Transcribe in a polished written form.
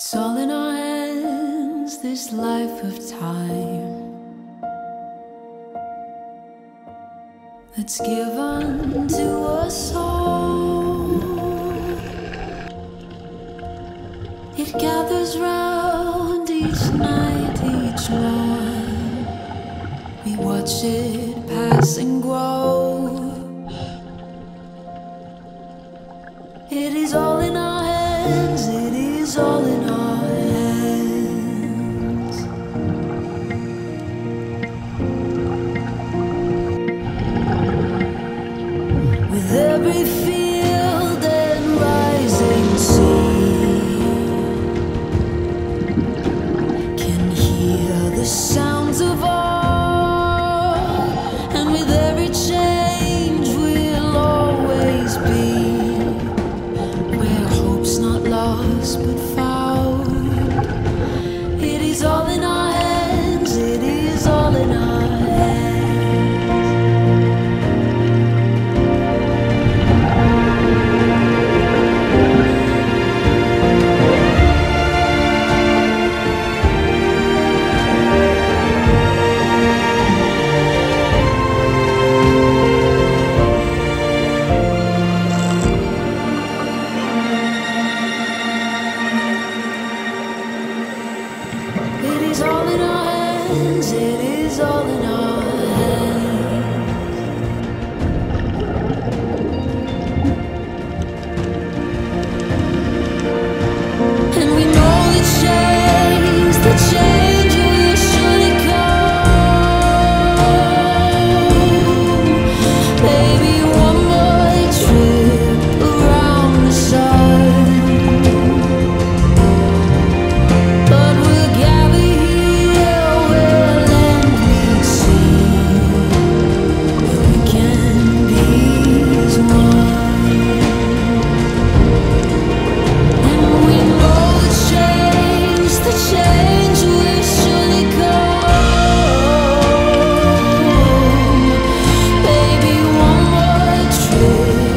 It's all in our hands, this life of time that's given to us all. It gathers round each night, each morn. We watch it pass and grow. It is all in our hands, it is all in our hands. True.